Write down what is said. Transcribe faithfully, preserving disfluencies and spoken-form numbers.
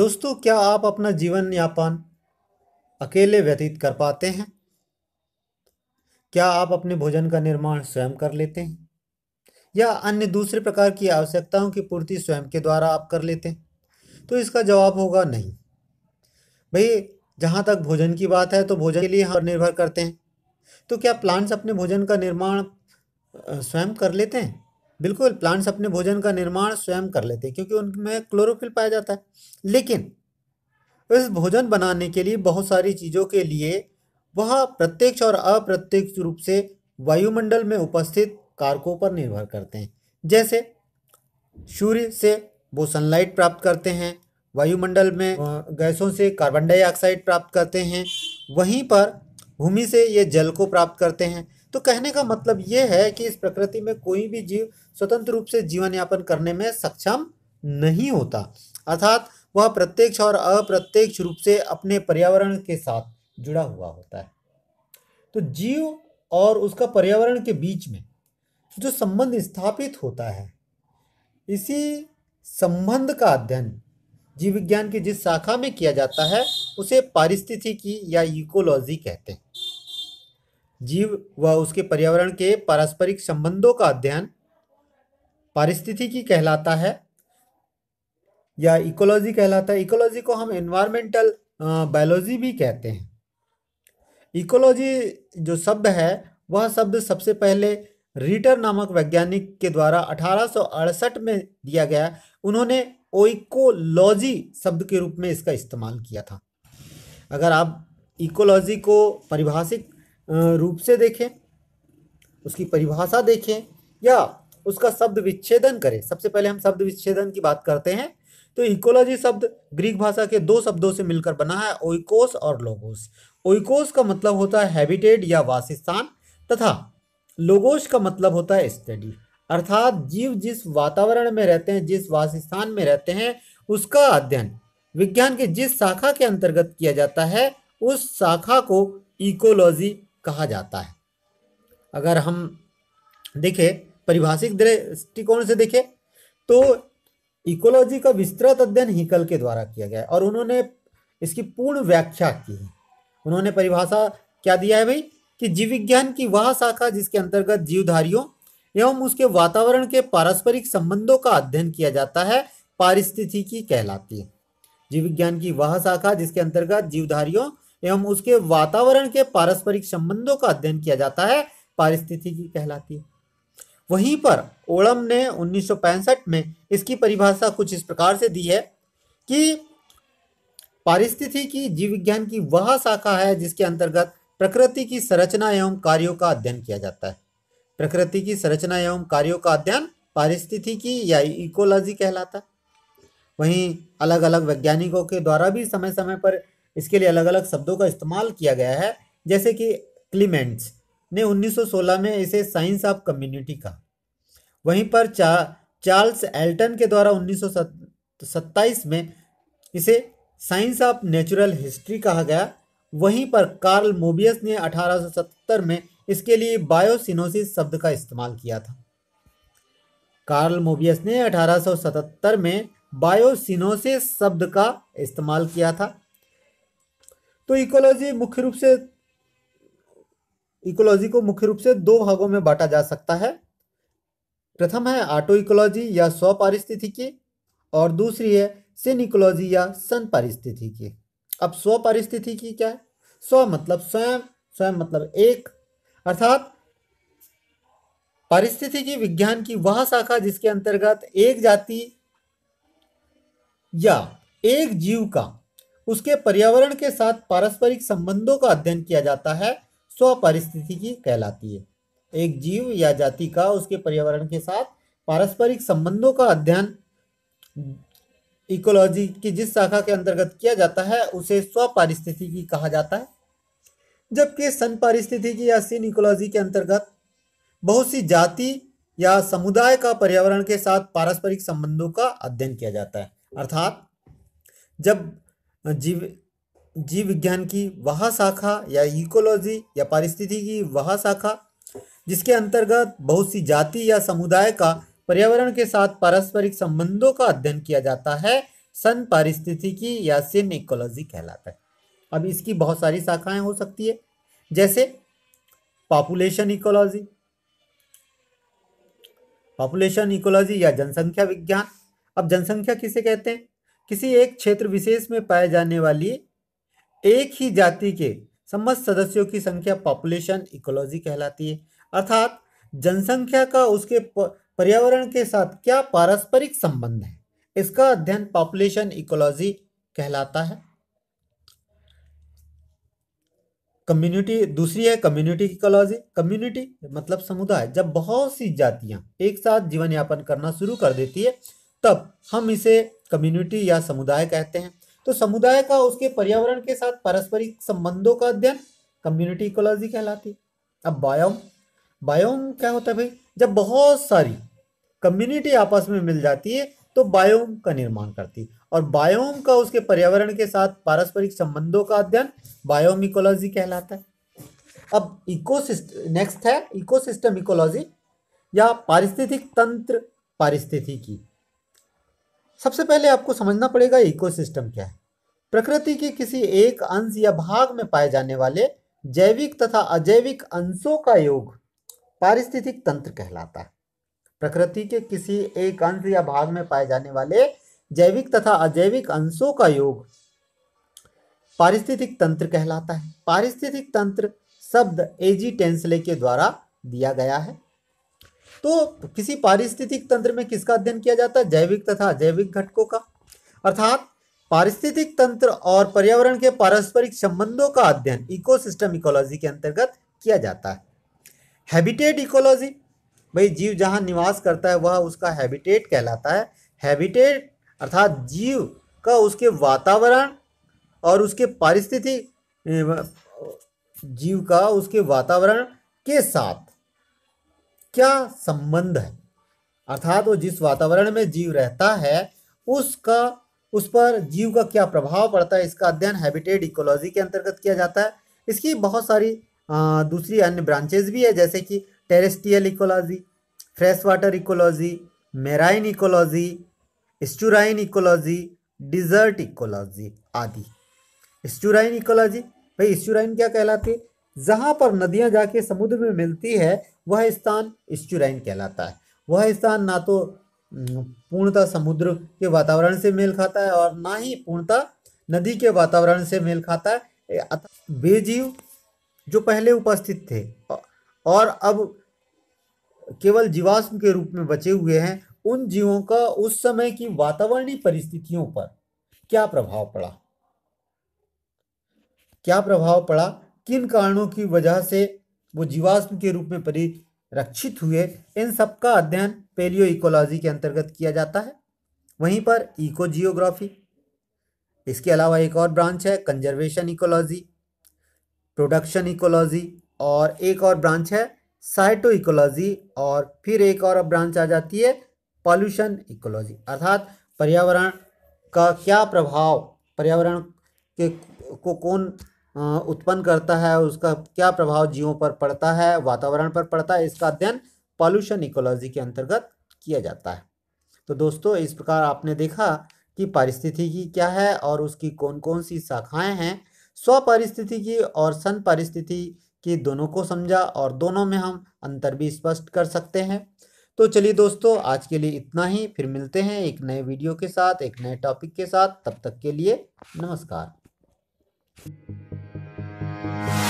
दोस्तों, क्या आप अपना जीवन यापन अकेले व्यतीत कर पाते हैं? क्या आप अपने भोजन का निर्माण स्वयं कर लेते हैं या अन्य दूसरे प्रकार की आवश्यकताओं की पूर्ति स्वयं के द्वारा आप कर लेते हैं? तो इसका जवाब होगा नहीं। भाई, जहाँ तक भोजन की बात है तो भोजन के लिए हम निर्भर करते हैं। तो क्या प्लांट्स अपने भोजन का निर्माण स्वयं कर लेते हैं? बिल्कुल, प्लांट्स अपने भोजन का निर्माण स्वयं कर लेते हैं क्योंकि उनमें क्लोरोफिल पाया जाता है। लेकिन इस भोजन बनाने के लिए बहुत सारी चीज़ों के लिए वह प्रत्यक्ष और अप्रत्यक्ष रूप से वायुमंडल में उपस्थित कारकों पर निर्भर करते हैं। जैसे सूर्य से वो सनलाइट प्राप्त करते हैं, वायुमंडल में गैसों से कार्बन डाइऑक्साइड प्राप्त करते हैं, वहीं पर भूमि से ये जल को प्राप्त करते हैं। तो कहने का मतलब ये है कि इस प्रकृति में कोई भी जीव स्वतंत्र रूप से जीवन यापन करने में सक्षम नहीं होता, अर्थात वह प्रत्यक्ष और अप्रत्यक्ष रूप से अपने पर्यावरण के साथ जुड़ा हुआ होता है। तो जीव और उसका पर्यावरण के बीच में जो संबंध स्थापित होता है, इसी संबंध का अध्ययन जीव विज्ञान की जिस शाखा में किया जाता है उसे पारिस्थितिकी या इकोलॉजी कहते हैं। जीव व उसके पर्यावरण के पारस्परिक संबंधों का अध्ययन पारिस्थितिकी कहलाता है या इकोलॉजी कहलाता है। इकोलॉजी को हम एनवायरमेंटल बायोलॉजी भी कहते हैं। इकोलॉजी जो शब्द है वह शब्द सबसे पहले रीटर नामक वैज्ञानिक के द्वारा अठारह सौ अड़सठ में दिया गया। उन्होंने ओइकोलॉजी शब्द के रूप में इसका इस्तेमाल किया था। अगर आप इकोलॉजी को परिभाषित रूप से देखें, उसकी परिभाषा देखें या उसका शब्द विच्छेदन करें, सबसे पहले हम शब्द विच्छेदन की बात करते हैं। तो इकोलॉजी शब्द ग्रीक भाषा के दो शब्दों से मिलकर बना है, ओइकोस और लोगोस। ओइकोस का मतलब होता है हैबिटेट या वासस्थान तथा लोगोस का मतलब होता है स्टडी, अर्थात जीव जिस वातावरण में रहते हैं, जिस वासस्थान में रहते हैं, उसका अध्ययन विज्ञान के जिस शाखा के अंतर्गत किया जाता है उस शाखा को इकोलॉजी कहा जाता है। अगर हम देखें परिभाषिक दृष्टिकोण से देखें तो इकोलॉजी का विस्तृत अध्ययन हिकल के द्वारा किया गया है और उन्होंने इसकी पूर्ण व्याख्या की है। उन्होंने परिभाषा क्या दिया है भाई कि जीव विज्ञान की वह शाखा जिसके अंतर्गत जीवधारियों एवं उसके वातावरण के पारस्परिक संबंधों का अध्ययन किया जाता है पारिस्थितिकी कहलाती है। जीव विज्ञान की वह शाखा जिसके अंतर्गत जीवधारियों एवं उसके वातावरण के पारस्परिक संबंधों का अध्ययन किया जाता है पारिस्थितिकी कहलाती है। वहीं पर ओलम ने उन्नीस सौ पैंसठ में इसकी परिभाषा कुछ इस प्रकार से दी है कि पारिस्थितिकी जीव विज्ञान की वह शाखा है जिसके अंतर्गत प्रकृति की संरचना एवं कार्यों का अध्ययन किया जाता है। प्रकृति की संरचना एवं कार्यों का अध्ययन पारिस्थितिकी या इकोलॉजी कहलाता है। वहीं अलग अलग वैज्ञानिकों के द्वारा भी समय समय पर इसके लिए अलग अलग शब्दों का इस्तेमाल किया गया है। जैसे कि क्लीमेंट्स ने उन्नीस सौ सोलह में इसे साइंस ऑफ कम्युनिटी कहा। वहीं पर चा चार्ल्स एल्टन के द्वारा उन्नीस सौ सत्ताईस में इसे साइंस ऑफ नेचुरल हिस्ट्री कहा गया। वहीं पर कार्ल मोबियस ने अठारह सौ सतहत्तर में इसके लिए बायोसिनोसिस शब्द का इस्तेमाल किया था। कार्ल मोबियस ने अठारह सौ सतहत्तर में बायोसिनोसिस शब्द का इस्तेमाल किया था। तो इकोलॉजी मुख्य रूप से इकोलॉजी को मुख्य रूप से दो भागों में बांटा जा सकता है। प्रथम है ऑटो इकोलॉजी या स्व पारिस्थितिकी और दूसरी है सिनिकोलॉजी या सन पारिस्थितिकी। अब स्व पारिस्थितिकी क्या है? स्व मतलब स्वयं, स्वयं मतलब एक, अर्थात पारिस्थितिकी विज्ञान की वह शाखा जिसके अंतर्गत एक जाति या एक जीव का उसके पर्यावरण के साथ पारस्परिक संबंधों का अध्ययन किया जाता है स्व पारिस्थितिकी कहलाती है। एक जीव या जाति का उसके पर्यावरण के साथ पारस्परिक संबंधों का अध्ययन इकोलॉजी की जिस शाखा के अंतर्गत किया जाता है उसे स्व पारिस्थितिकी कहा जाता है। जबकि सन पारिस्थितिकी या सिनिकोलॉजी के अंतर्गत बहुत सी जाति या समुदाय का पर्यावरण के साथ पारस्परिक संबंधों का अध्ययन किया जाता है, अर्थात जब जीव जीव विज्ञान की वह शाखा या इकोलॉजी या पारिस्थितिकी की वह शाखा जिसके अंतर्गत बहुत सी जाति या समुदाय का पर्यावरण के साथ पारस्परिक संबंधों का अध्ययन किया जाता है सन पारिस्थितिकी या सिन इकोलॉजी कहलाता है। अब इसकी बहुत सारी शाखाएं हो सकती है, जैसे पॉपुलेशन इकोलॉजी, पॉपुलेशन इकोलॉजी या जनसंख्या विज्ञान। अब जनसंख्या किसे कहते हैं? किसी एक क्षेत्र विशेष में पाए जाने वाली एक ही जाति के समस्त सदस्यों की संख्या पॉपुलेशन इकोलॉजी कहलाती है, अर्थात जनसंख्या का उसके पर्यावरण के साथ क्या पारस्परिक संबंध है, इसका अध्ययन पॉपुलेशन इकोलॉजी कहलाता है। कम्युनिटी, दूसरी है कम्युनिटी इकोलॉजी। कम्युनिटी मतलब समुदाय। जब बहुत सी जातियां एक साथ जीवन यापन करना शुरू कर देती है तब हम इसे कम्युनिटी या समुदाय कहते हैं। तो समुदाय का उसके पर्यावरण के साथ पारस्परिक संबंधों का अध्ययन कम्युनिटी इकोलॉजी कहलाती है। अब बायोम, बायोम क्या होता है भाई? जब बहुत सारी कम्युनिटी आपस में मिल जाती है तो बायोम का निर्माण करती है, और बायोम का उसके पर्यावरण के साथ पारस्परिक संबंधों का अध्ययन बायोम इकोलॉजी कहलाता है। अब इकोसिस्टम, नेक्स्ट है इकोसिस्टम इकोलॉजी या पारिस्थितिक तंत्र पारिस्थितिकी। सबसे पहले आपको समझना पड़ेगा इकोसिस्टम क्या है। प्रकृति के किसी एक अंश या भाग में पाए जाने वाले जैविक तथा अजैविक अंशों का योग पारिस्थितिक तंत्र कहलाता है। प्रकृति के किसी एक अंश या भाग में पाए जाने वाले जैविक तथा अजैविक अंशों का योग पारिस्थितिक तंत्र कहलाता है। पारिस्थितिक तंत्र शब्द एजी टेंसले के द्वारा दिया गया है। तो किसी पारिस्थितिक तंत्र में किसका अध्ययन किया जाता है? जैविक तथा अजैविक घटकों का, अर्थात पारिस्थितिक तंत्र और पर्यावरण के पारस्परिक संबंधों का अध्ययन इकोसिस्टम इकोलॉजी के अंतर्गत किया जाता है। हैबिटेट इकोलॉजी, भाई जीव जहाँ निवास करता है वह उसका हैबिटेट कहलाता है। हैबिटेट अर्थात जीव का उसके वातावरण और उसके पारिस्थितिक, जीव का उसके वातावरण के साथ क्या संबंध है, अर्थात वो जिस वातावरण में जीव रहता है उसका, उस पर जीव का क्या प्रभाव पड़ता है, इसका अध्ययन हैबिटेट इकोलॉजी के अंतर्गत किया जाता है। इसकी बहुत सारी आ, दूसरी अन्य ब्रांचेज भी है, जैसे कि terrestrial ecology, fresh water ecology, marine ecology, estuarine ecology, desert ecology आदि। स्टूराइन इकोलॉजी, भाई स्टूराइन क्या कहलाती है? जहाँ पर नदियाँ जाके समुद्र में मिलती है वह स्थान स्टूराइन कहलाता है। वह स्थान ना तो पूर्णतः समुद्र के वातावरण से मेल खाता है और ना ही पूर्णतः नदी के वातावरण से मेल खाता है। वे जीव जो पहले उपस्थित थे और अब केवल जीवाश्म के रूप में बचे हुए हैं, उन जीवों का उस समय की वातावरणीय परिस्थितियों पर क्या प्रभाव पड़ा, क्या प्रभाव पड़ा, किन कारणों की वजह से वो जीवाश्म के रूप में परिरक्षित हुए, इन सब का अध्ययन पेलियो इकोलॉजी के अंतर्गत किया जाता है। वहीं पर इको जियोग्राफी, इसके अलावा एक और ब्रांच है कंजर्वेशन इकोलॉजी, प्रोडक्शन इकोलॉजी, और एक और ब्रांच है साइटो इकोलॉजी, और फिर एक और ब्रांच आ जाती है पॉल्यूशन इकोलॉजी, अर्थात पर्यावरण का क्या प्रभाव, पर्यावरण के को कौन उत्पन्न करता है, उसका क्या प्रभाव जीवों पर पड़ता है, वातावरण पर पड़ता है, इसका अध्ययन पॉल्यूशन इकोलॉजी के अंतर्गत किया जाता है। तो दोस्तों इस प्रकार आपने देखा कि पारिस्थितिकी क्या है और उसकी कौन कौन सी शाखाएं हैं। स्वपारिस्थितिकी और सन पारिस्थितिकी दोनों को समझा और दोनों में हम अंतर भी स्पष्ट कर सकते हैं। तो चलिए दोस्तों आज के लिए इतना ही, फिर मिलते हैं एक नए वीडियो के साथ, एक नए टॉपिक के साथ। तब तक के लिए नमस्कार। Thank you.